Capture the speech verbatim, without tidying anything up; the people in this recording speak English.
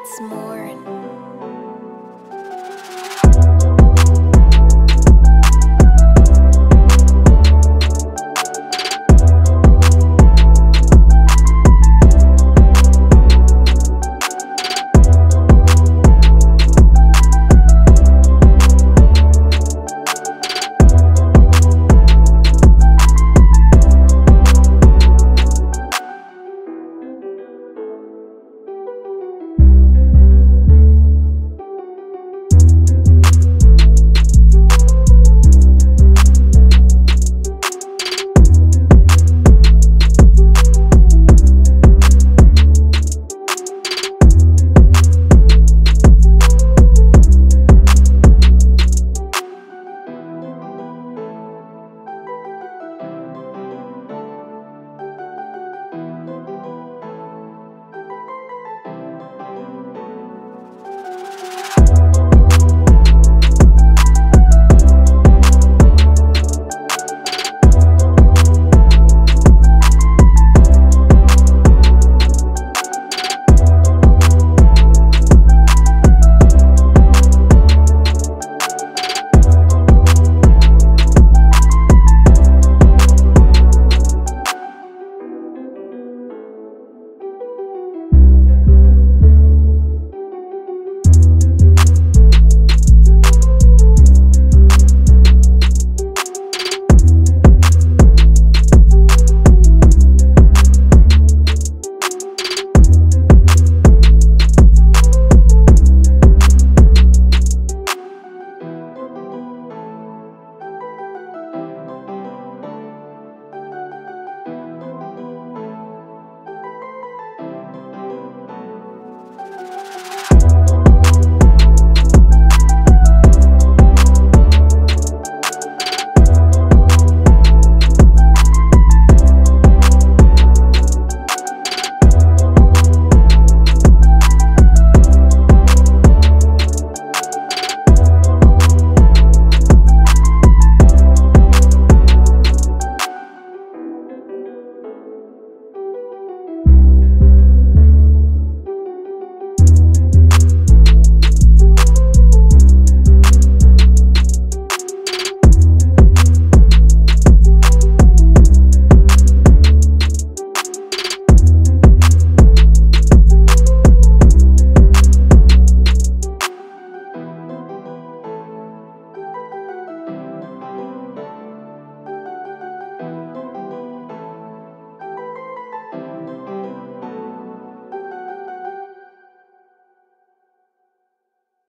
It's Morne.